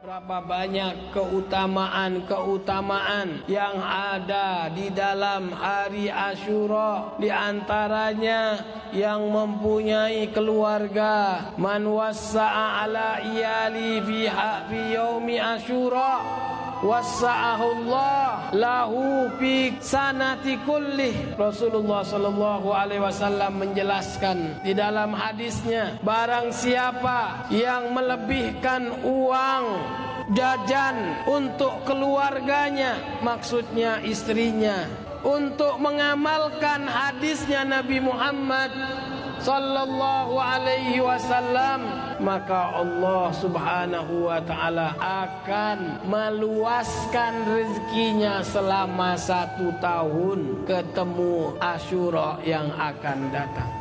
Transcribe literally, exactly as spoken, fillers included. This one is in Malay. Berapa banyak keutamaan-keutamaan yang ada di dalam hari Asyura. Di antaranya yang mempunyai keluarga. Man wassa'a ala iyali fi yaumi Asyura wassa'ahu Allah lahu fi sanati kullih. Rasulullah sallallahu alaihi wasallam menjelaskan di dalam hadisnya, barang siapa yang melebihkan uang jajan untuk keluarganya, maksudnya istrinya, untuk mengamalkan hadisnya Nabi Muhammad sallallahu alaihi wasallam, maka Allah subhanahu wa ta'ala akan meluaskan rezekinya selama satu tahun ketemu Asyura yang akan datang.